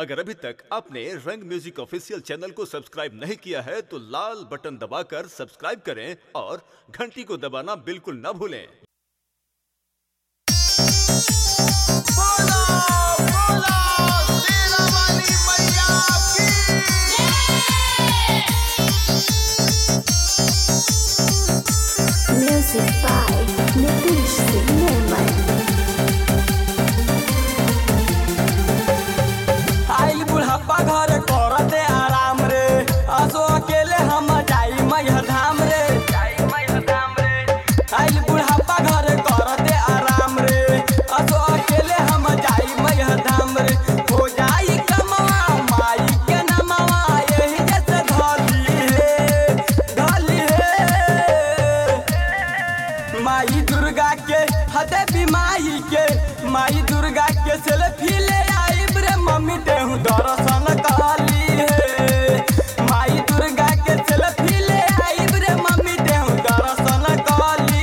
अगर अभी तक आपने रंग म्यूजिक ऑफिशियल चैनल को सब्सक्राइब नहीं किया है तो लाल बटन दबाकर सब्सक्राइब करें और घंटी को दबाना बिल्कुल ना भूलें। माई दुर्गा के हदे बीमारी के, माई दुर्गा के सेल्फी ले आई रे मम्मी देहु दर्शन कहली है। माई दुर्गा के सेल्फी ले आई रे मम्मी देहु दर्शन कहली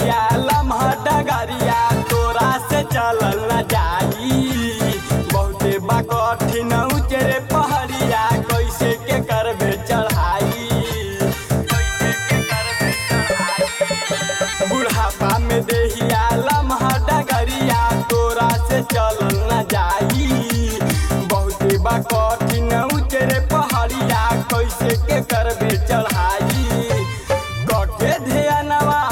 तोरा से चलल न जाई बहुते कठिन उचरे पहाड़िया कैसे के करबे चढ़ाई बुढ़ापा में देहिया लम्हा डगरिया तोरा से चलल न जाई बहुते कठिन उचरे पहाड़िया कैसे के करबे चढ़ाई गटे ध्यानवा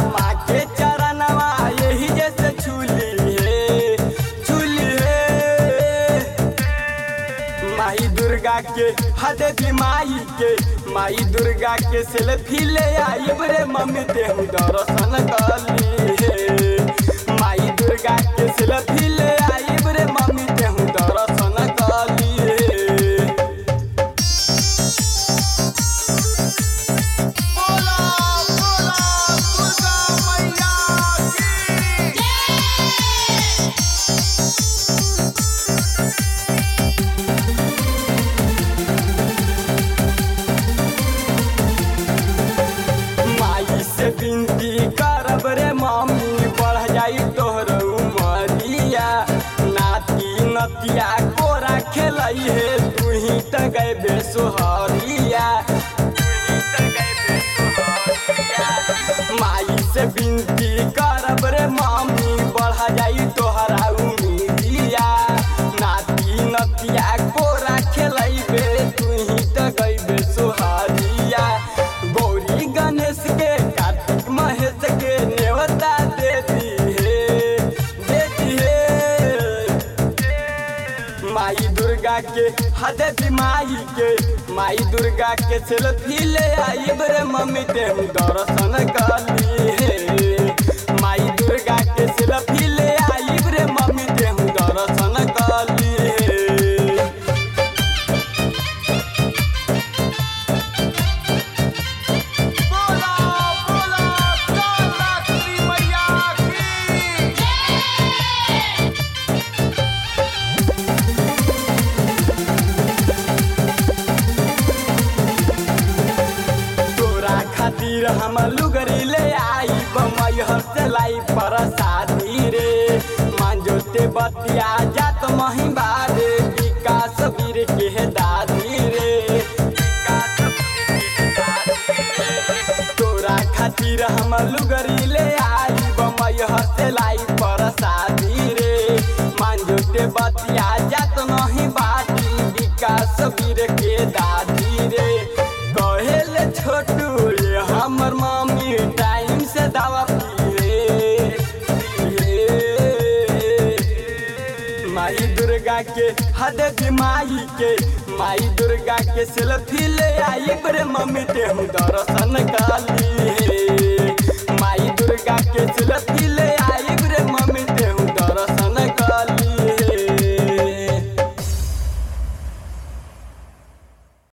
के हदे बीमारी के माई दुर्गा के सेल्फी ले आई रे मम्मी देहु दर्शन कहली। माई दुर्गा के सेल्फी ले आई रे मम्मी देहु दर्शन कहली। रे मम्मी बढ़ जाई तोहर उमरिया नाती नतिया कोरा खेलई है तू ही तक बेसुहरिया। माई से विनती करब रे मम्मी बढ़ जाई तोहर उमरिया नाती नतिया कोरा खेलई बे तू ही तक बेसुहरिया। गौरी गणेश के कार्तिक महेश के माई दुर्गा के हदे बीमारी के माई दुर्गा के सेल्फी ले आई रे मम्मी देहु दर्शन कहली। माई दुर्गा के सेल्फी ले आई रे मम्मी देहु दर्शन कहली। हम लुगरी ले आई मैहर से लाई पर शादी रे मांजोते बतिया जात मही बारे विकास वीर के दादी रे तोरा खातिर हम लुगरी ले आई मैहर से लाई पर शादी रे मांजोते बतिया जात मही बाटी विकास वीर के दादी रे। कहेल छोटू हमर मामी टाइम से दवा पिए। माई दुर्गा के हदे बीमारी के माई दुर्गा के सेल्फी ले आई रे मम्मी देहु दर्शन कहली। माई दुर्गा के सेल्फी